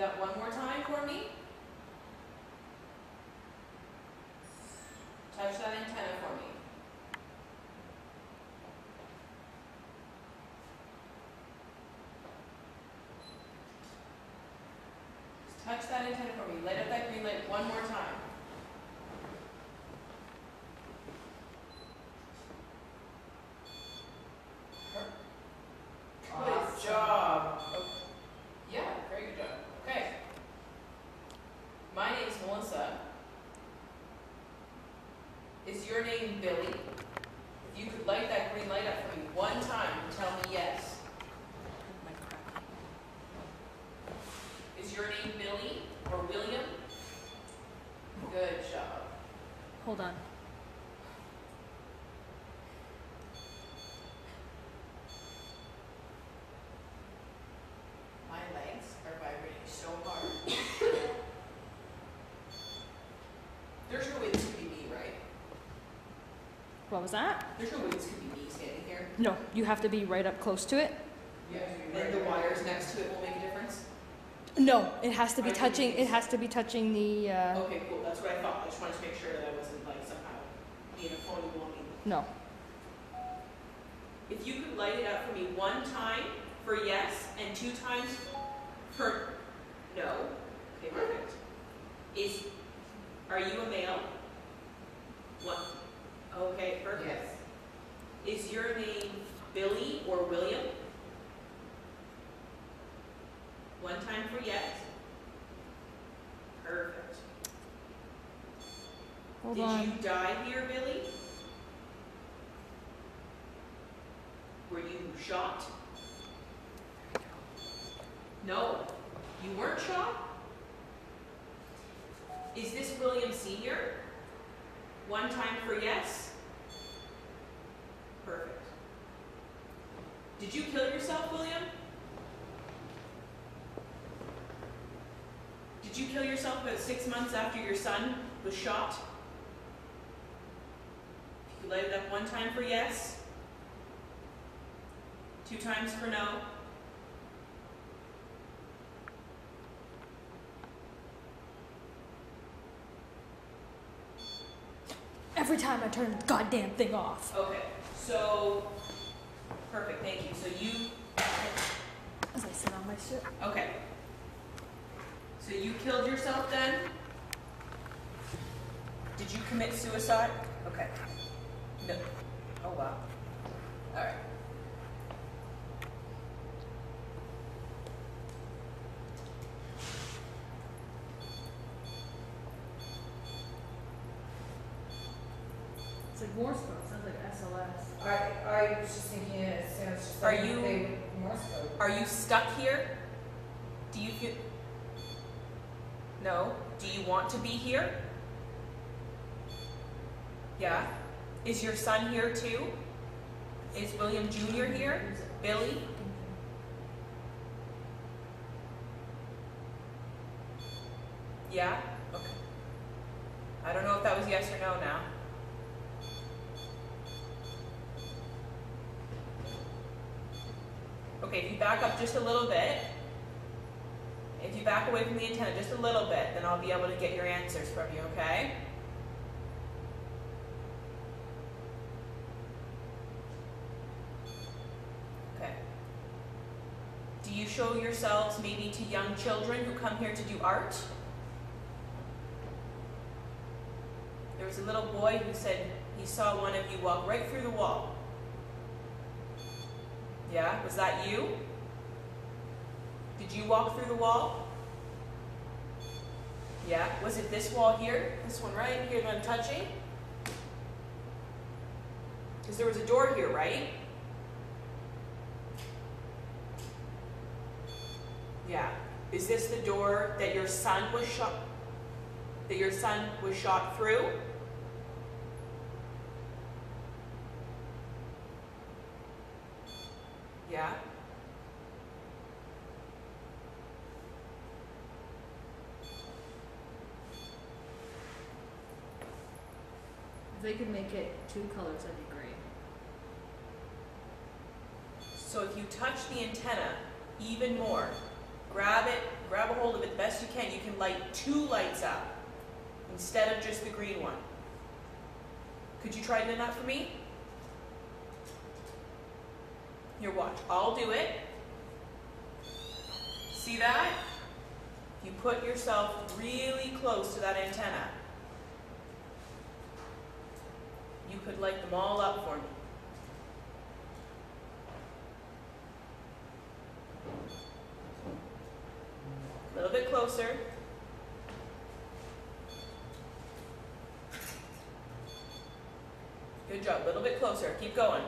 that one more time for me. Touch that antenna for me. Just touch that antenna for me. Light up that green light one more time. Is your name Billy? If you could light that green light up for me one time and tell me yes. Is your name Billy or William? Good job. Hold on. My legs are vibrating so hard. There's no way this could be me, right? What was that? There's no way this could be me standing here. No, you have to be right up close to it. Yeah, and the wires next to it will make a difference? No, it has to be touching. It has to be touching the. Okay, cool. That's what I thought. I just wanted to make sure that I wasn't like somehow being a phony woman. No. If you could light it up for me one time for yes and two times for no. Okay, perfect. Are you a male? What? Okay, perfect. Yes. Is your name Billy or William? One time for yes. Perfect. Hold on. Did you die here, Billy? Were you shot? No. You weren't shot? Is this William Senior? One time for yes? Perfect. Did you kill yourself, William? Did you kill yourself about 6 months after your son was shot? If you light it up one time for yes, two times for no. Every time I turn the goddamn thing off. Okay, so perfect, thank you. So you, as I sit on my shit. Okay. So you killed yourself then? Did you commit suicide? Okay. No. Oh wow. All right. It's like Morse code. It sounds like SLS. I was just thinking it sounds just like Morse code. Are you stuck here? Do you feel... No? Do you want to be here? Yeah? Is your son here too? Is William Jr. here? Billy? Yeah? Okay. I don't know if that was yes or no now. Okay, if you back up just a little bit, if you back away from the antenna just a little bit, then I'll be able to get your answers from you, okay? Okay. Do you show yourselves maybe to young children who come here to do art? There was a little boy who said he saw one of you walk right through the wall. Yeah, was that you? Did you walk through the wall? Yeah, was it this wall here? This one right here that I'm touching? Because there was a door here, right? Yeah. Is this the door that your son was shot through? Yeah. If they could make it two colors, that'd be great. So if you touch the antenna even more, grab it, grab a hold of it the best you can. You can light two lights out instead of just the green one. Could you try doing that for me? Here, watch. I'll do it. See that? You put yourself really close to that antenna. You could light them all up for me. A little bit closer. Good job. A little bit closer. Keep going.